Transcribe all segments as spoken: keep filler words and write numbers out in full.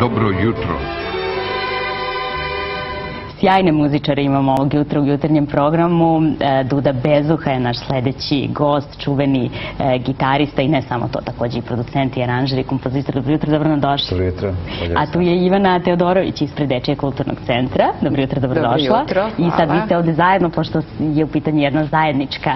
Dobro jutro. Sjajne muzičare imamo ovog jutra u jutarnjem programu. Duda Bezuha je naš sledeći gost, čuveni gitarista i ne samo to, takođe i producent i aranžer i kompozitor. Dobro jutro, dobro nam došli. Dobro jutro. A tu je Ivana Teodorović ispred Dečjeg kulturnog centra. Dobro jutro, dobro došla. Dobro jutro. I sad vi ste ovde zajedno, pošto je u pitanju jedna zajednička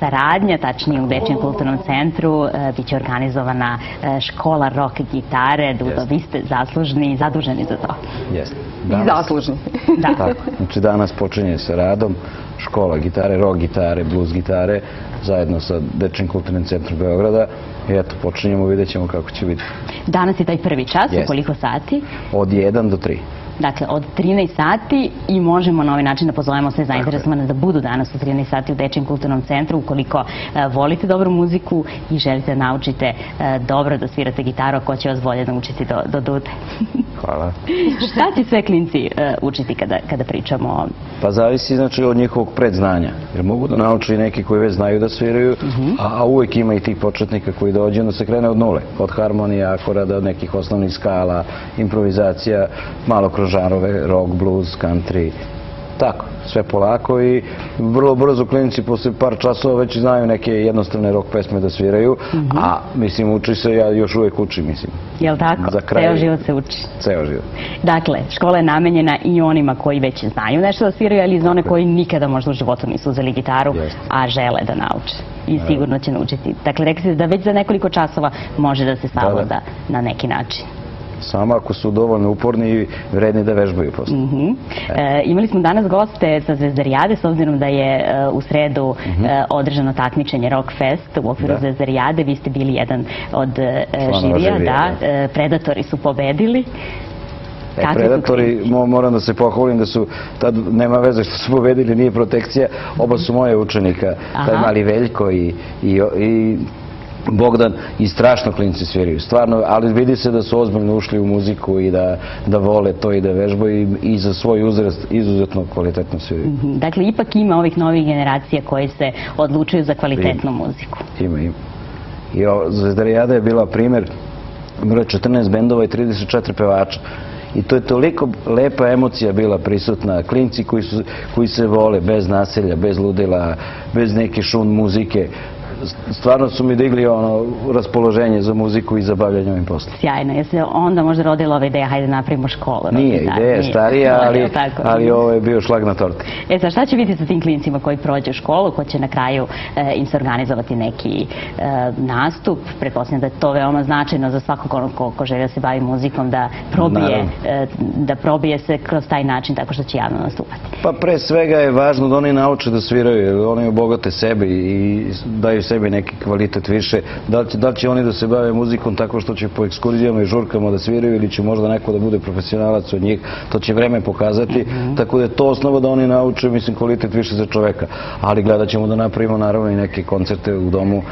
saradnja, tačnije u Dečjem kulturnom centru, biće organizovana škola rock gitare. Duda, vi ste zaslužni i zaduženi za to. Jeste. I zaslužni. Da. Tako, znači danas počinje sa radom škola gitare, rock gitare, blues gitare, zajedno sa Dečjim kulturnim centrom Beograda. I eto, počinjemo, vidjet ćemo kako će biti. Danas je taj prvi čas, u koliko sati? Od jedan do tri. Dakle, od trinaest sati i možemo na ovaj način da pozovemo sve zainteresovane da budu danas u trinaest sati u Dečjem kulturnom centru, ukoliko volite dobru muziku i želite da naučite dobro da svirate gitaru, a ko će vas bolje naučiti do Dude. Hvala. Šta će sve klinci učiti kada pričamo o... Pa zavisi, znači, od njihovog predznanja. Jer mogu da nauče i neki koji već znaju da sviraju, a uvek ima i tih početnika koji dođe, onda se krene od nule. Od harmonija, akorada, od nekih osnovnih skala, improvizacija, malo kroz žarove, rock, blues, country, tako, sve polako i vrlo brzo klinici posle par časova već znaju neke jednostavne rock pesme da sviraju, a mislim uči se, ja još uvek učim, mislim. Jel tako? Ceo život se uči. Ceo život. Dakle, škola je namenjena i onima koji već znaju nešto da sviraju, ali i za one koji nikada možda u životu nisu uzeli gitaru, a žele da nauče. I sigurno će naučiti. Dakle, rekli ste da već za nekoliko časova može da se savlada na neki način. Samo ako su dovoljno uporni i vredni da vežbaju posle. Imali smo danas goste sa Zvezdarijade, s obzirom da je u sredu održano takmičenje Rockfest u okviru Zvezdarijade. Vi ste bili jedan od žirija. Predatori su pobedili. Predatori, moram da se pohvalim da su, tad nema veze što su pobedili, nije protekcija, oba su moje učenika, taj mali Veljko i Bogdan, i strašno klinci sviraju, stvarno, ali vidi se da su ozbiljno ušli u muziku i da vole to i da vežbaju i za svoj uzrast izuzetno kvalitetno sviraju. Dakle, ipak ima ovih novih generacija koje se odlučuju za kvalitetnu muziku. Ima, ima. I Zvezdarijada je bila primer, bilo je četrnaest bendova i trideset četiri pevača. I to je toliko lepa emocija bila prisutna. Klinci koji se vole, bez nasilja, bez ludila, bez neki šum muzike. Stvarno su mi digli ono raspoloženje za muziku i za bavljanje ovim poslom. Sjajno, jer se onda možda rodila ova ideja, hajde napravimo školu. Nije, ideja je starija, ali ovo je bio šlag na torti. E sad, šta će biti sa tim klincima koji prođe u školu, ko će na kraju im se organizovati neki nastup? Pretpostavljam da je to veoma značajno za svakog onog ko želi da se bavi muzikom, da probije se kroz taj način tako što će javno nastupati. Pa pre svega je važno da oni nauče da sviraju, oni obogate sebe i daju sebi neki kvalitet više. Da li će oni da se bave muzikom tako što će po ekskurzijama i žurkama da sviraju ili će možda neko da bude profesionalac od njih, to će vreme pokazati, tako da je to osnova da oni nauče, mislim, kvalitet više za čoveka. Ali gledat ćemo da napravimo naravno i neke koncerte u domu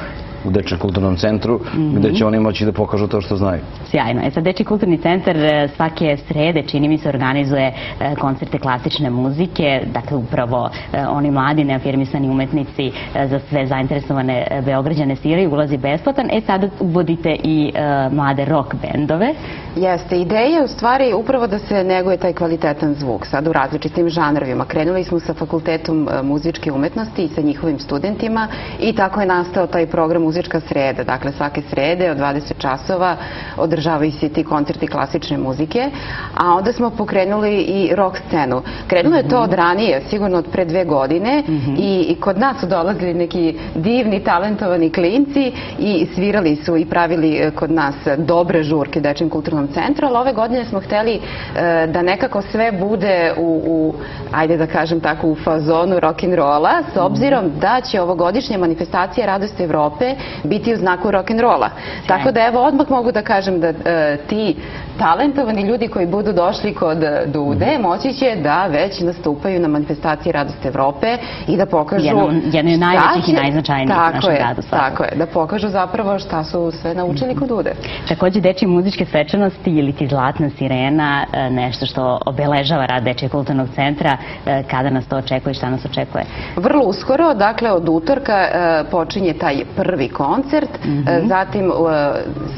u Dečjem kulturnom centru, gde će oni moći da pokažu to što znaju. Sjajno. E sad, Dečji kulturni centar svake srede, čini mi se, organizuje koncerte klasične muzike, dakle upravo oni mladi neafirmisani umetnici za sve zainteresovane Beograđane sviraju, ulazi besplatan. E sad uvodite i mlade rock bendove. Jeste, ideja je u stvari upravo da se neguje taj kvalitetan zvuk, sad u različitim žanrovima. Krenuli smo sa Fakultetom muzičke umetnosti i sa njihovim studentima i tako je nastao taj program Muzička sreda. Dakle, svake srede od dvadeset časova održavaju se ti koncerti klasične muzike, a onda smo pokrenuli i rock scenu. Krenulo je to od ranije, sigurno od pre dve godine i kod nas su dolazili neki divni, talentovani klinci i svirali su i pravili kod nas dobre žurke u Dečjem kulturnom centru, ali ove godine smo hteli da nekako sve bude u, ajde da kažem tako, u fazonu rock'n'rolla, s obzirom da će ovogodišnja manifestacija Radost Evrope biti u znaku rock'n'rolla. Tako da evo, odmah mogu da kažem da ti talentovani ljudi koji budu došli kod Dude moći će da već nastupaju na manifestaciji Radost Evrope i da pokažu... Jedno je najvećih i najznačajnijih u našem gradu. Tako je, da pokažu zapravo šta su sve naučili kod Dude. Takođe, Dečje muzičke svečanosti ili ti Zlatna sirena, nešto što obeležava rad Dečjeg kulturnog centra. Kada nas to očekuje i šta nas očekuje? Vrlo uskoro, dakle od utorka počinje taj prvi prvi koncert, zatim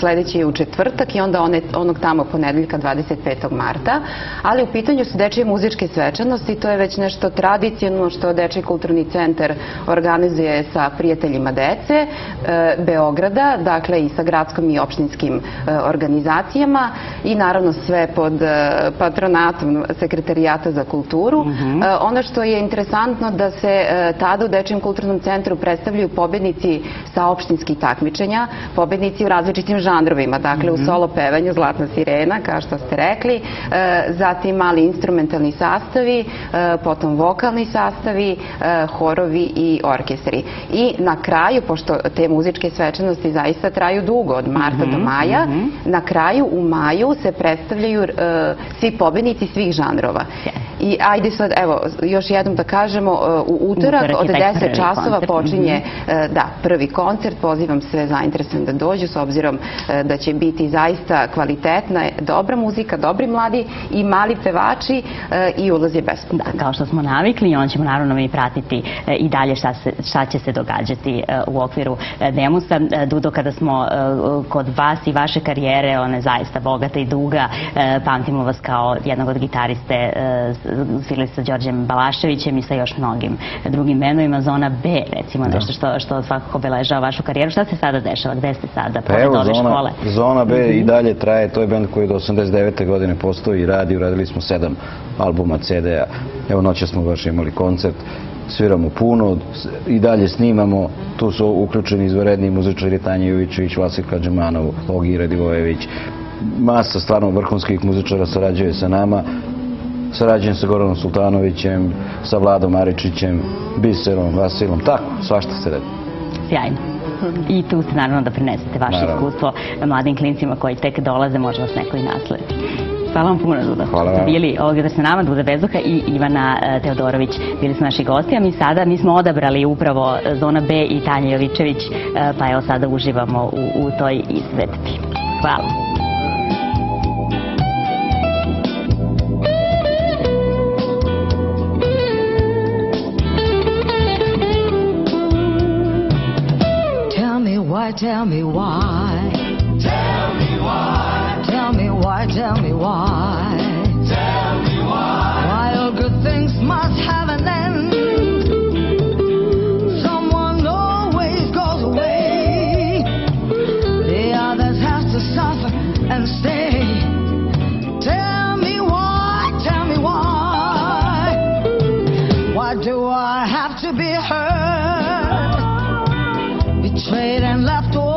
sledeći je u četvrtak i onda onog tamo ponedeljka dvadeset petog marta, ali u pitanju su dečije muzičke svečanosti, to je već nešto tradicionalno što Dečji kulturni centar organizuje sa prijateljima dece Beograda, dakle i sa gradskom i opštinskim organizacijama i naravno sve pod patronatom Sekretarijata za kulturu. Ono što je interesantno da se tada u Dečjem kulturnom centru predstavljaju pobednici sa opštinskih takmičenja, pobednici u različitim žanrovima, dakle u solo pevanju Zlatna sirena, kao što ste rekli, zatim mali instrumentalni sastavi, potom vokalni sastavi, horovi i orkestri. I na kraju, pošto te muzičke svečanosti zaista traju dugo, od marta do maja, na kraju u maju se predstavljaju svi pobednici svih žanrova. I ajde sad, evo, još jednom da kažemo, u utorak od deset časova počinje prvi koncert, pozivam sve zainteresovane da dođu, s obzirom da će biti zaista kvalitetna, dobra muzika, dobri mladi i mali pevači i ulaz je besplatan. Da, kao što smo navikli, onda ćemo naravno i pratiti i dalje šta će se događati u okviru Demusa. Dudo, kada smo kod vas i vaše karijere, ona je zaista bogata i duga, pamtimo vas kao jednog od gitariste svirali sa Đorđem Balaševićem i sa još mnogim drugim menovima. Zona B, recimo, nešto što svakako obeležava vašu karijeru. Šta se sada dešava? Gde ste sada? Pa evo, Zona B i dalje traje. To je band koji do osamdeset devete godine postoji i radi. Uradili smo sedam albuma, ce de a. Evo, noće smo baš imali koncert. Sviramo puno, i dalje snimamo. Tu su uključeni izvanredni muzičari Tanja Jovićević, Vlasir Kadžemanov, Ogir Adivovević. Masa stvarno vrhunskih muzičara sarađuje sa nama. Sarađujem sa Goranom Sultanovićem, sa Vladom Aričićem, Biserom, Vasilom, tako, svašta se radi. Sjajno. I tu se naravno da prinesete vaše iskustvo mladim klincima koji tek dolaze, možda vas neko i nasledi. Hvala vam puno, Duda. Hvala vam. Bili ovdje da ste nama, Duda Bezuha i Ivana Teodorović, bili su naši gosti, a mi sada nismo odabrali upravo Zona B i Tanja Jovićević, pa evo sada uživamo u toj izvedbi. Hvala. Tell me why. Tell me why. Tell me why. Tell me why. Tell me why. Why all good things must have an end. Someone always goes away. The others have to suffer and stay. Tell me why. Tell me why. Why do I have to be hurt? Betrayed and left away.